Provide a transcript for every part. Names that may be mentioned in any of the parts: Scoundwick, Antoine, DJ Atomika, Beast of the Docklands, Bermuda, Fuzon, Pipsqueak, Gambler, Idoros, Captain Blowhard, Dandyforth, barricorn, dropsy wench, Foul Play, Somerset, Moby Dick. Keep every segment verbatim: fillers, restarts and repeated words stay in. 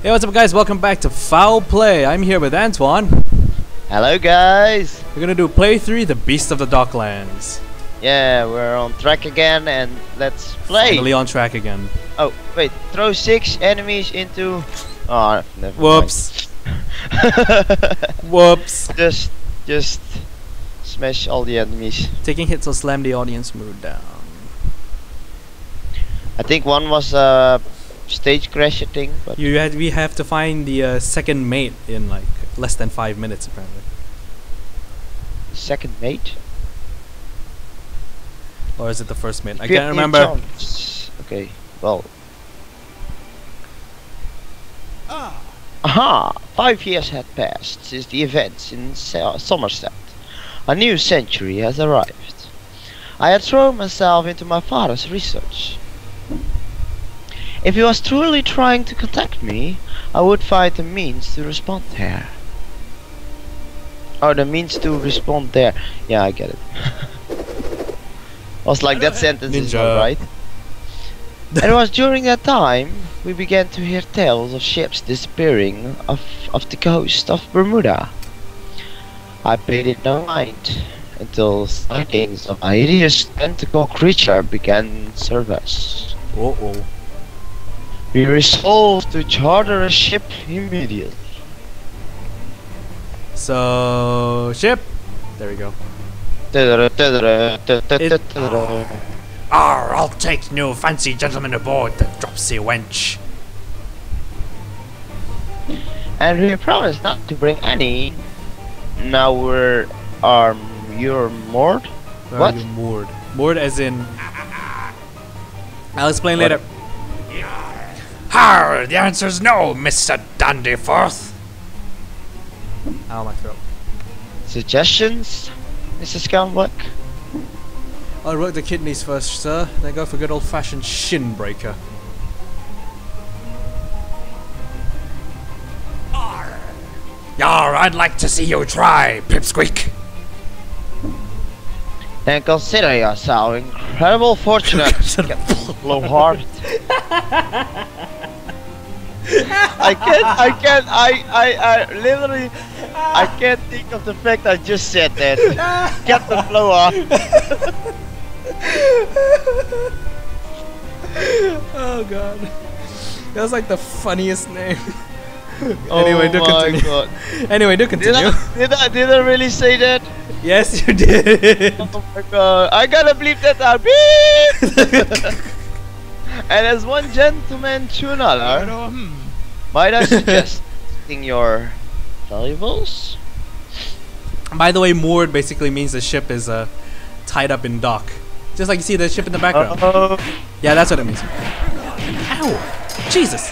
Hey, what's up guys, welcome back to Foul Play. I'm here with Antoine. Hello guys. We're gonna do play three, the Beast of the Docklands. Yeah, we're on track again and let's play. Finally on track again. Oh, wait, throw six enemies into... Oh, never Whoops. Whoops. Just, just smash all the enemies. Taking hits will slam the audience mood down. I think one was a uh, stage crash thing. But you had we have to find the uh, second mate in like less than five minutes apparently. Second mate? Or is it the first mate? I can't remember. Okay, well. Ah. Aha! Five years had passed since the events in Somerset. A new century has arrived. I had thrown myself into my father's research. If he was truly trying to contact me, I would find the means to respond there. Oh, the means to respond there. Yeah, I get it. I was like, that sentence Ninja. is not right. It was during that time we began to hear tales of ships disappearing off, off the coast of Bermuda. I paid it no mind until sightings of a hideous tentacle creature began service. Uh oh. We resolved to charter a ship immediately. So, ship. There we go. It Arr, I'll take no fancy gentleman aboard the dropsy wench. And we promised not to bring any. Now we're um, you're moored. Where what? Are you moored? Moored as in. I'll explain what? later. Har! The answer's no, Mister Dandyforth. Ow, my throat. Suggestions, Mister Scoundwick? I'll work the kidneys first, sir. Then go for good old-fashioned shin breaker. Arr! Yar, I'd like to see you try, Pipsqueak. Then consider yourself incredible fortunate. Blowhard. I can't, I can't, I, I, I literally, I can't think of the fact I just said that. Get the blow off. Oh god. That was like the funniest name. Oh anyway, do my continue. God. Anyway, do continue. Did I, did, I, did I really say that? Yes, you did. Oh my god. I gotta bleep that out. Beep! And as one gentleman to another, might I suggest getting your valuables? By the way, moored basically means the ship is uh, tied up in dock. Just like you see the ship in the background. Uh-oh. Yeah, that's what it means. Ow! Jesus!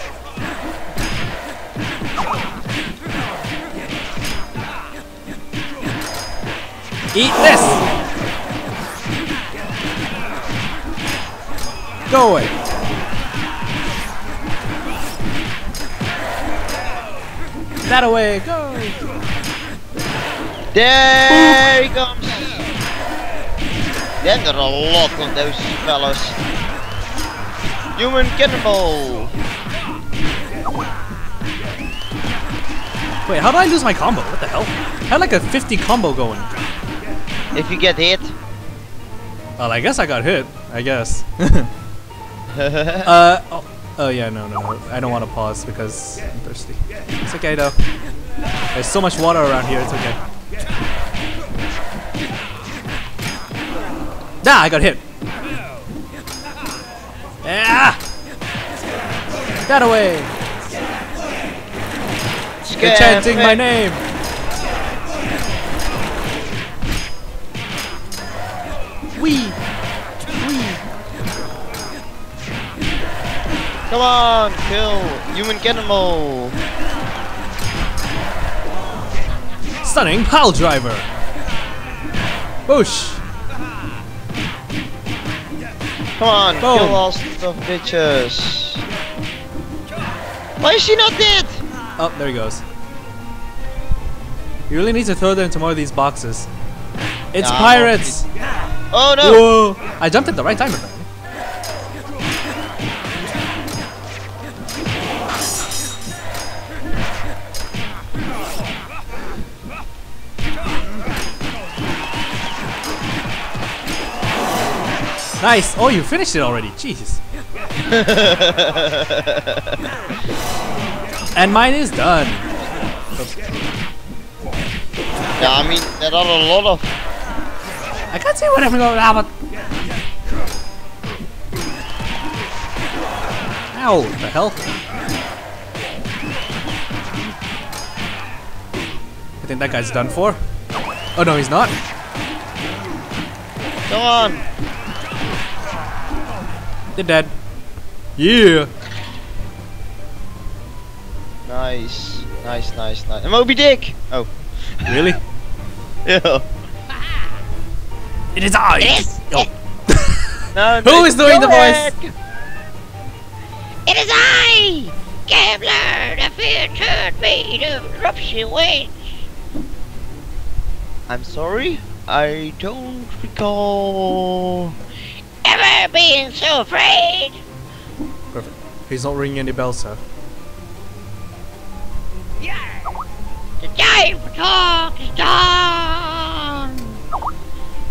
Eat this! Go away! That away, go! There Boop. he comes! Then there are a lot of those fellas. Human cannibal! Wait, how did I lose my combo? What the hell? I had like a fifty combo going. If you get hit. Well, I guess I got hit. I guess. uh. Oh. Oh yeah, no, no, no. I don't want to pause because I'm thirsty. It's okay though. There's so much water around here, it's okay. Ah, I got hit! Ah! That away! They're chanting my name! Wee! Come on, kill human cannibal. Stunning pile driver. Boosh. Come on, Boom. kill all stuff bitches. Why is she not dead? Oh, there he goes. You really need to throw them into more of these boxes. It's no. pirates. Oh no! Whoa. I jumped at the right time. Nice! Oh, you finished it already! Jesus! And mine is done! Yeah, I mean, there are a lot of... I can't see what I'm going on, but... Ow! What the hell? I think that guy's done for. Oh no, he's not! Come on! They're dead. Yeah! Nice, nice, nice, nice. Moby Dick! Oh. Really? Yeah. It is I! It is! Oh. No, no, who is doing the voice? It is I! Gambler! The fear turned me to dropsy wench! I'm sorry? I don't recall ever being so afraid. Perfect. He's not ringing any bells, sir. Yeah. The giant talk is done.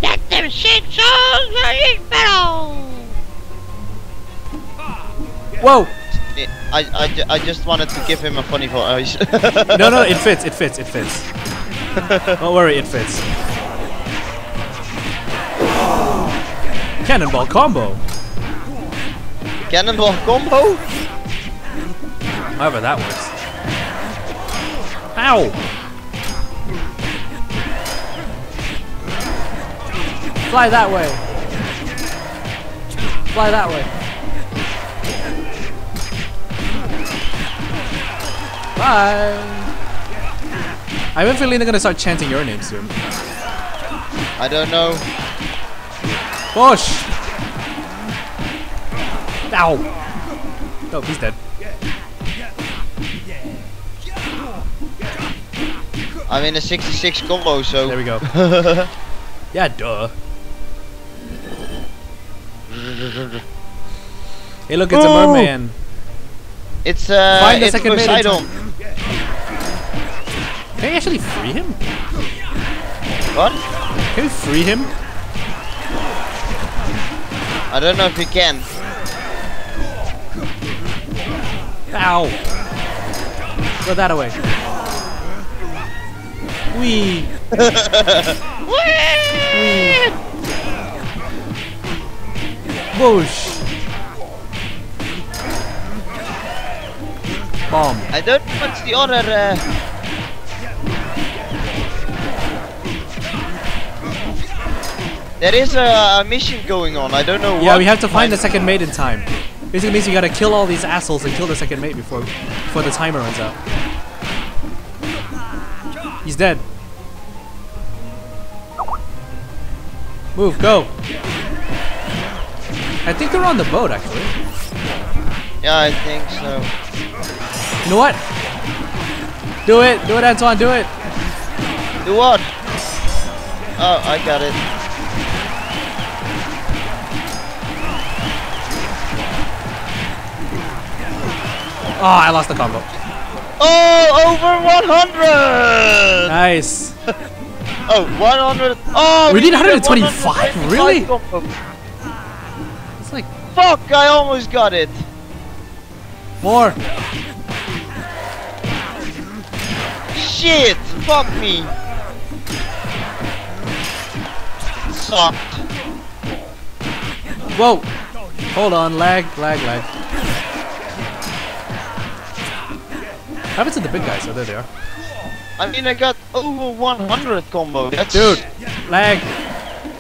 Let them sing songs and bells. Whoa! I, I, I just wanted to give him a funny voice. No, no, it fits. It fits. It fits. Don't worry, it fits. Cannonball combo! Cannonball combo? However that works. Ow! Fly that way! Fly that way! Bye! I have a feeling they're gonna start chanting your name soon. I don't know. Push! Ow! Oh, he's dead. I'm in a sixty-six combo, so... There we go. Yeah, duh. Hey, look, it's Ooh. a merman. It's, uh... Find the it's second Poseidon. Can you actually free him? What? Can you free him? I don't know if you can. Ow! Go that away. Wee! Wee! Whoosh! Bomb. I don't know what's the other... Uh... There is a, a mission going on, I don't know what. Yeah, we have to find the second mate in time. Basically means you gotta kill all these assholes and kill the second mate before before the timer runs out. He's dead. Move, go! I think they're on the boat, actually. Yeah, I think so. You know what? Do it! Do it, Antoine, do it! Do what? Oh, I got it. Oh, I lost the combo. Oh, over one hundred! Nice. Oh, one hundred. Oh, we, we did one hundred twenty-five? Really? Combo. It's like. Fuck, I almost got it. More. Shit, fuck me. Sucked. Whoa. Hold on, lag, lag, lag. What happens to the big guys? Oh, there they are. I mean, I got over one hundred combo. That's Dude, lag,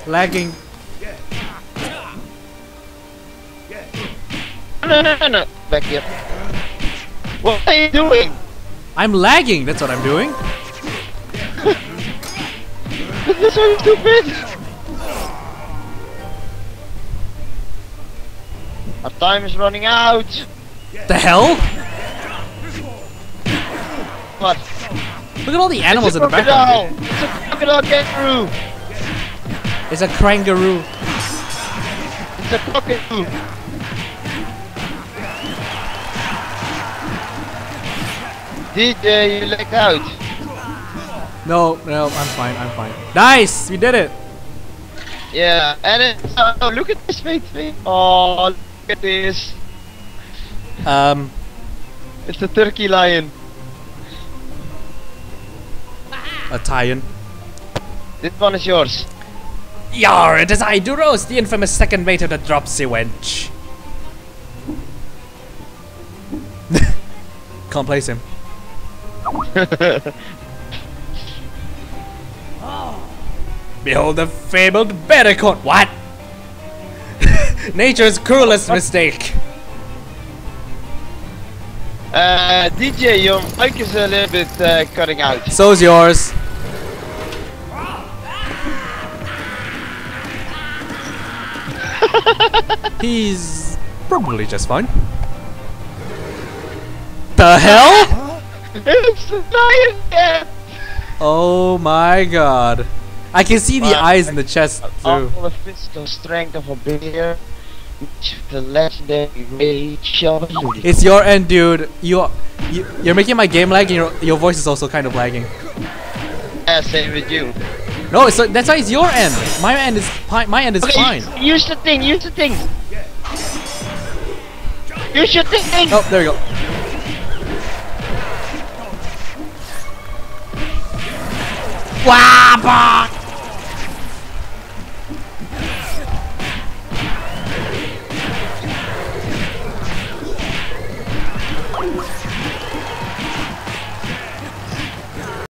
lagging. No, no, no, no, back here. What are you doing? I'm lagging. That's what I'm doing. This is stupid. Our time is running out. The hell? What? Look at all the animals in the background. It's a crocodile kangaroo. It's a kangaroo. It's a cockatoo. Did uh, you lag out? No, no, I'm fine, I'm fine. Nice, we did it. Yeah, and it, oh, look at this mate, mate. Oh, look at this. Um, it's a turkey lion. A tie-in. This one is yours. Yar, it is Idoros, the infamous second mate of the dropsy wench. Can't place him. Behold the fabled barricorn. What? Nature's cruelest mistake. Uh, D J, your mic is a little bit uh, cutting out. So's yours. He's probably just fine. The hell? It's a lion head. Oh my god. I can see the well, eyes in the chest too. All the physical strength of a bear. The legendary rage. It's your end, dude. You, you, you're making my game lag, and your your voice is also kind of lagging. Yeah, same with you. No, so that's why it's your end. My end is my end is okay, fine. Use the thing. Use the thing. Use your thing. Oh, there you go. Wah! Bah!